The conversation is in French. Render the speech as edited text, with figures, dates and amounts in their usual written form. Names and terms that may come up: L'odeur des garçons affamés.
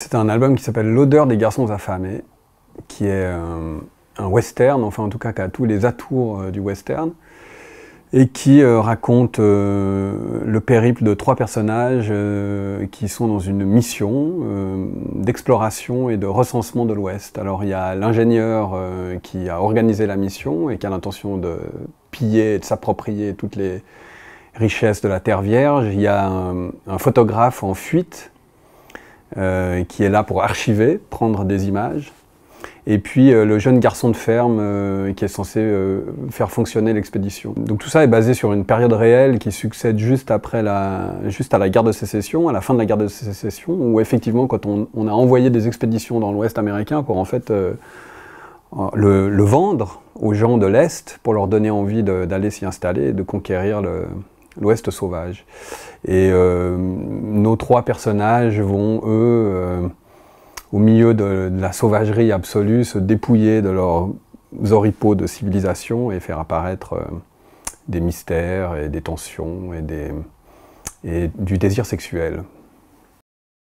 C'est un album qui s'appelle L'odeur des garçons affamés, qui est un western, enfin en tout cas qui a tous les atours du western, et qui raconte le périple de trois personnages qui sont dans une mission d'exploration et de recensement de l'Ouest. Alors il y a l'ingénieur qui a organisé la mission et qui a l'intention de piller et de s'approprier toutes les richesses de la Terre Vierge. Il y a un photographe en fuite qui est là pour archiver, prendre des images. Et puis le jeune garçon de ferme qui est censé faire fonctionner l'expédition. Donc tout ça est basé sur une période réelle qui succède juste à la guerre de sécession, à la fin de la guerre de sécession, où effectivement quand on a envoyé des expéditions dans l'Ouest américain pour en fait le vendre aux gens de l'Est, pour leur donner envie d'aller s'y installer et de conquérir l'Ouest sauvage. Et nos trois personnages vont, eux, au milieu de la sauvagerie absolue, se dépouiller de leurs oripeaux de civilisation et faire apparaître des mystères et des tensions et du désir sexuel.